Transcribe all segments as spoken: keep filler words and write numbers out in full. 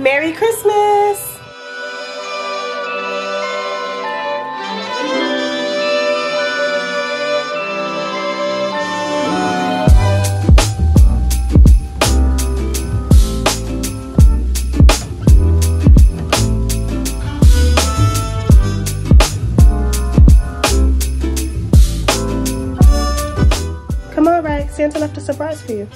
Merry Christmas! Santa left a surprise for you.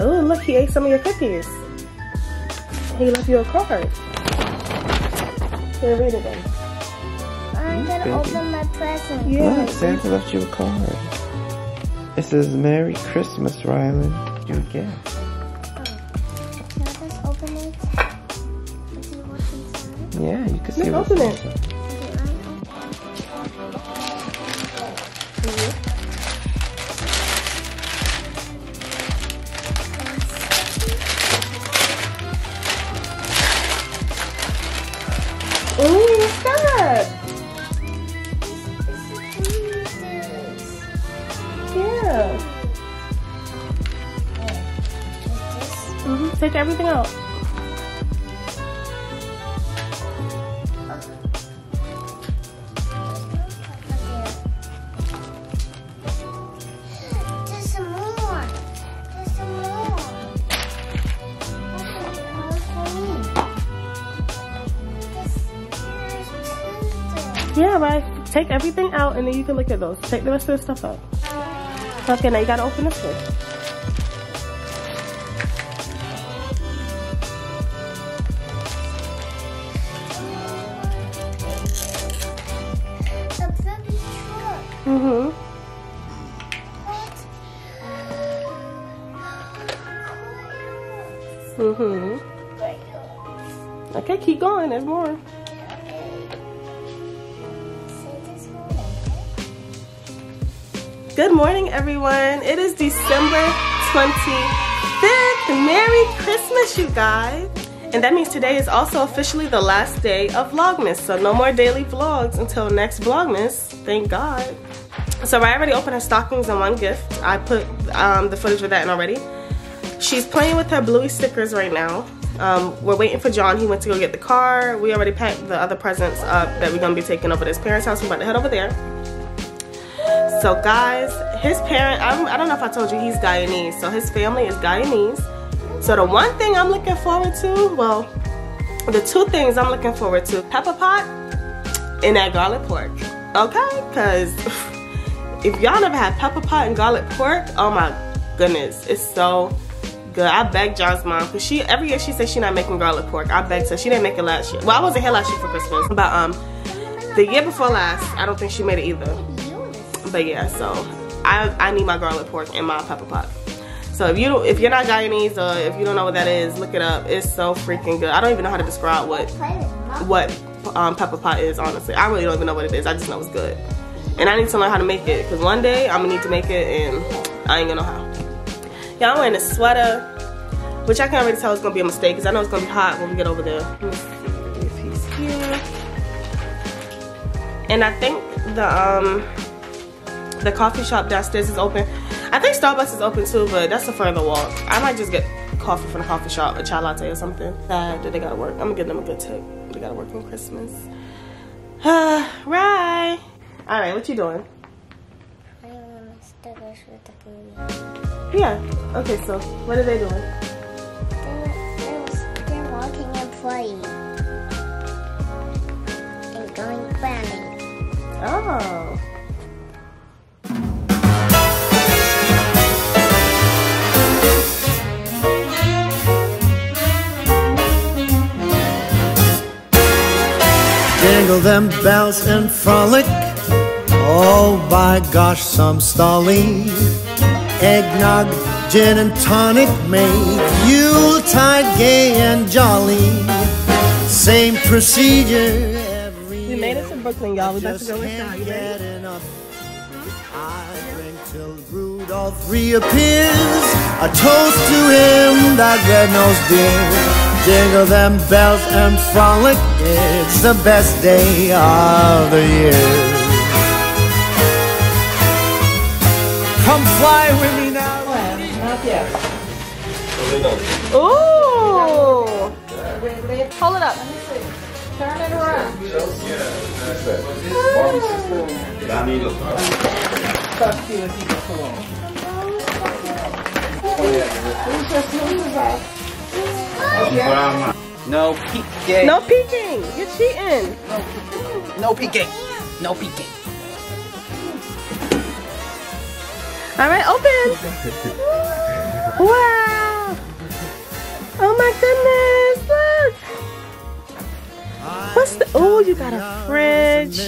Oh, look, he ate some of your cookies. He left you a card. Here, read it then. I'm going to open my present. Yeah. Look, Santa left you a card. It says, Merry Christmas, Ryland. Your gift. Oh. Can I just open it? Can you what's inside? Yeah, you can see what's inside. Open it. Take everything out. There's some more. There's some more. Yeah, right. Take everything out and then you can look at those. Take the rest of the stuff out. Okay, now you gotta open this one. Mm-hmm. What? Mm-hmm. Okay, keep going. There's more. Okay. Good morning, everyone. It is December twenty-fifth. Merry Christmas, you guys. And that means today is also officially the last day of Vlogmas. So no more daily vlogs until next Vlogmas. Thank God. So Raya already opened her stockings and one gift. I put um, the footage of that in already. She's playing with her Bluey stickers right now. Um, we're waiting for John. He went to go get the car. We already packed the other presents up that we're going to be taking over to his parents' house. We're about to head over there. So guys, his parent, I'm, I don't know if I told you, he's Guyanese. So his family is Guyanese. So the one thing I'm looking forward to, well, the two things I'm looking forward to, Pepperpot and that garlic pork. Okay? Because... if y'all never had Pepperpot and garlic pork, oh my goodness, it's so good. I begged John's mom because she every year she says she's not making garlic pork. I begged her. She didn't make it last year. Well, I wasn't here last year for Christmas, but um, the year before last, I don't think she made it either. But yeah, so I I need my garlic pork and my Pepperpot. So if you don't, if you're not Guyanese or if you don't know what that is, look it up. It's so freaking good. I don't even know how to describe what what um, Pepperpot is. Honestly, I really don't even know what it is. I just know it's good. And I need to learn how to make it, because one day I'm going to need to make it and I ain't going to know how. Yeah, I'm wearing a sweater, which I can already tell is going to be a mistake, because I know it's going to be hot when we get over there. Let's see if he's here. And I think the um, the coffee shop downstairs is open. I think Starbucks is open too, but that's a further walk. I might just get coffee from the coffee shop, a chai latte or something. Sad that they got to work. I'm going to give them a good tip. They got to work on Christmas. Uh, right. All right, what you doing? I want my stickers with the food. Yeah. Okay, so what are they doing? They're, they're, they're walking and playing. And going planning. Oh. Jingle them bells and frolic. Oh, by gosh, some Stoli. Eggnog, gin and tonic made Yuletide gay and jolly. Same procedure every year. We made it to Brooklyn, y'all. We got to go inside. I drink till Rudolph reappears. A toast to him, that red-nosed dear. Jingle them bells and frolic. It's the best day of the year. Come fly with me now. Not yet. Ooh. Hold it up. Turn it around. Yeah. No peeking. No peeking. You're cheating. No peeking. No peeking. All right, open. Wow. Oh my goodness, look. What's the, oh, you got a fridge.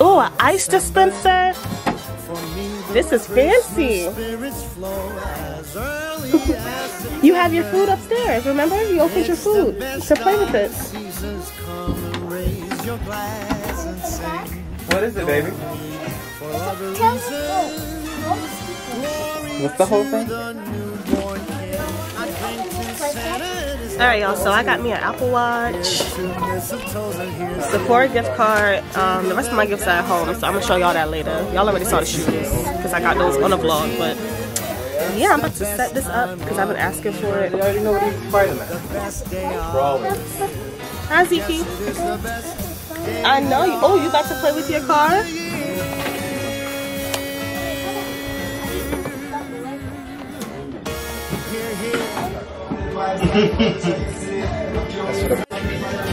Oh, an ice dispenser. This is fancy. You have your food upstairs, remember? You opened your food to play with it. What is it, baby? What's the whole thing? Alright y'all, so I got me an Apple Watch, Sephora gift card, um, the rest of my gifts are at home, so I'm going to show y'all that later. Y'all already saw the shoes, because I got those on the vlog, but yeah, I'm about to set this up, because I've been asking for it. You already know what he's fighting at. Hi Ziki. I know you, oh you got to play with your car?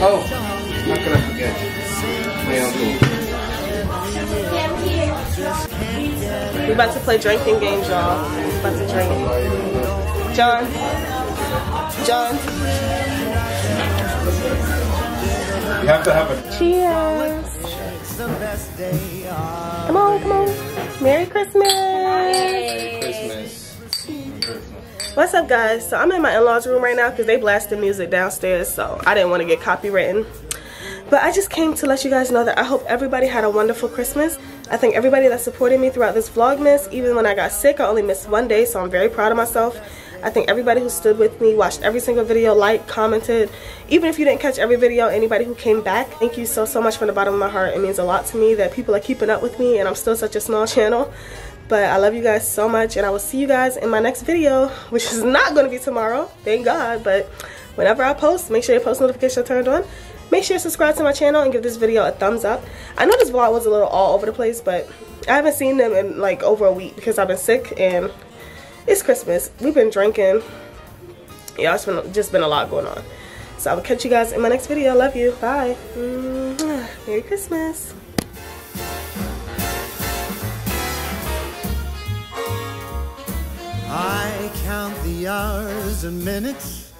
Oh, how can I forget? My uncle. We're about to play drinking games, y'all. We're about to drink. John. John. You have to have a cheers. Come on, come on. Merry Christmas. Merry Christmas. What's up guys, so I'm in my in-laws room right now because they blasted music downstairs, so I didn't want to get copywritten, but I just came to let you guys know that I hope everybody had a wonderful Christmas. I thank everybody that supported me throughout this vlogmas. Even when I got sick, I only missed one day, so I'm very proud of myself. I thank everybody who stood with me, watched every single video, liked, commented, even if you didn't catch every video, anybody who came back, thank you so so much from the bottom of my heart. It means a lot to me that people are keeping up with me and I'm still such a small channel. But I love you guys so much, and I will see you guys in my next video, which is not going to be tomorrow, thank God. But whenever I post, make sure your post notifications are turned on. Make sure you subscribe to my channel and give this video a thumbs up. I know this vlog was a little all over the place, but I haven't seen them in like over a week because I've been sick and it's Christmas. We've been drinking. Yeah, it's been, just been a lot going on. So I will catch you guys in my next video. Love you. Bye. Mm-hmm. Merry Christmas. I count the hours and minutes